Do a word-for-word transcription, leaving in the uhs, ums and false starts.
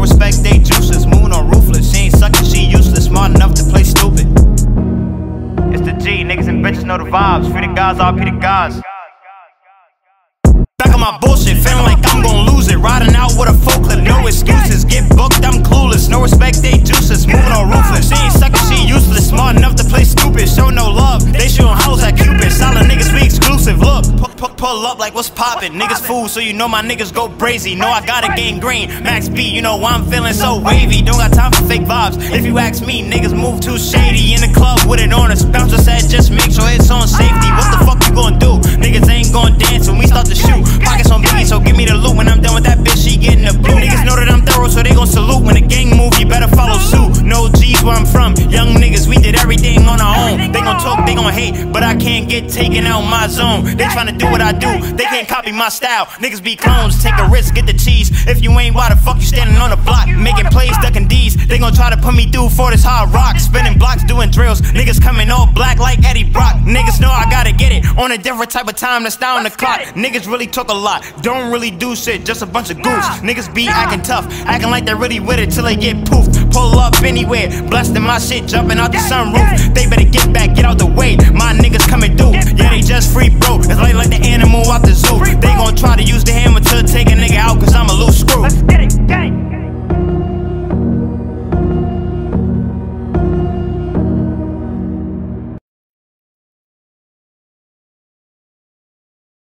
don't respect, they juices. Moon on roofless, she ain't sucking, she useless. Smart enough to play stupid. It's the G, niggas and bitches know the vibes. Free the guys, R P the guys. Back on my bullshit, feeling like I'm gon' lose it. Riding out with a folk clip, no excuses. Get booked, I'm clueless. No respect, they juices. Moon on roofless, she ain't sucking, she useless. Smart enough to play stupid. Show no love, they shootin' hoes at Cupid. Solid niggas, we exclusive. Look, pull up like what's poppin', niggas fool, so you know my niggas go brazy. Know I got a gangrene, Max B, you know why I'm feeling so wavy. Don't got time for fake vibes, if you ask me, niggas move too shady. In the club with it on us, bouncer said just make sure it's on safety. What the fuck you gon' do? Niggas ain't gon' dance when we start to shoot. Pockets on Biggie, so give me the loot. When I'm done with that bitch, she getting the blue. Niggas know that I'm thorough, so they gon' salute. When the gang move, you better follow suit. No G's where I'm from, young niggas, we did everything on our own. They gon' talk, they gon' hate, but I can't get taken out my zone. They tryna do what I do, they can't copy my style. Niggas be clones, take a risk, get the cheese. If you ain't, why the fuck you standing on the block? Making plays, ducking D's. They gon' try to put me through for this hard rock. Spinning blocks, doing drills. Niggas coming all black like Eddie Brock. Niggas know I gotta get it on a different type of time that's down the clock. Niggas really talk a lot, don't really do shit, just a bunch of goofs. Niggas be acting tough, acting like they're really with it till they get poofed. Pull up anywhere, blasting my shit, jumping out the sunroof. They better get back, get out the way. My niggas coming through, yeah, they just free bro. It's like like the animal out the zoo. They gon' try to use the hammer to take a nigga